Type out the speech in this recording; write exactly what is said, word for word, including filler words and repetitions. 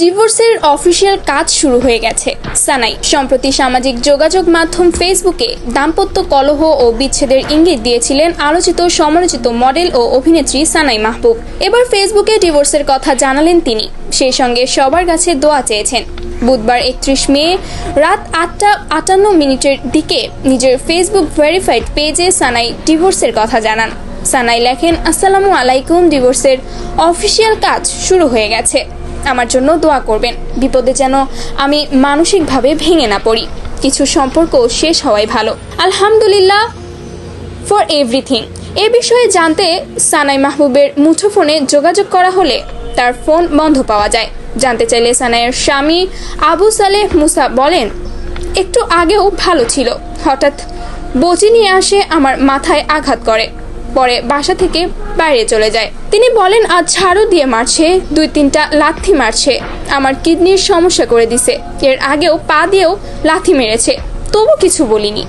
ডিভোর্সের অফিশিয়াল কাজ শুরু হয়ে গেছে। সানাই সম্প্রতি সামাজিক যোগাযোগ মাধ্যম ফেসবুকে দাম্পত্য কলহ ও বিচ্ছেদের ইঙ্গিত দিয়েছিলেন আলোচিত সমালোচিত মডেল ও অভিনেত্রী সানাই মাহবুব। এবার ফেসবুকে ডিভোর্সের কথা জানালেন তিনি, সেই সঙ্গে সবার কাছে দোয়া চেয়েছেন। বুধবার একত্রিশ মে রাত আটটা আটান্ন মিনিটের দিকে নিজের ফেসবুক ভেরিফাইড পেজে সানাই ডিভোর্সের কথা জানান। সানাই লেখেন, আসসালামু আলাইকুম, ডিভোর্সের অফিশিয়াল কাজ শুরু হয়ে গেছে, আমার জন্য দোয়া করবেন, বিপদে যেন আমি মানসিকভাবে ভেঙে না পড়ি, কিছু সম্পর্ক শেষ হওয়াই ভালো, আলহামদুলিল্লাহ ফর এভরিথিং। এ বিষয়ে জানতে সানাই মাহবুবের মুঠোফোনে যোগাযোগ করা হলে তার ফোন বন্ধ পাওয়া যায়। জানতে চাইলে সানাইয়ের স্বামী আবু সালেহ মুসা বলেন, একটু আগেও ভালো ছিল, হঠাৎ বজি নিয়ে আসে আমার মাথায় আঘাত করে, পরে বাসা থেকে বাইরে চলে যায়। তিনি বলেন, আজ ঝাড়ু দিয়ে মারছে, দুই তিনটা লাথি মারছে, আমার কিডনির সমস্যা করে দিছে, এর আগেও পা দিয়েও লাথি মেরেছে, তবু কিছু বলিনি।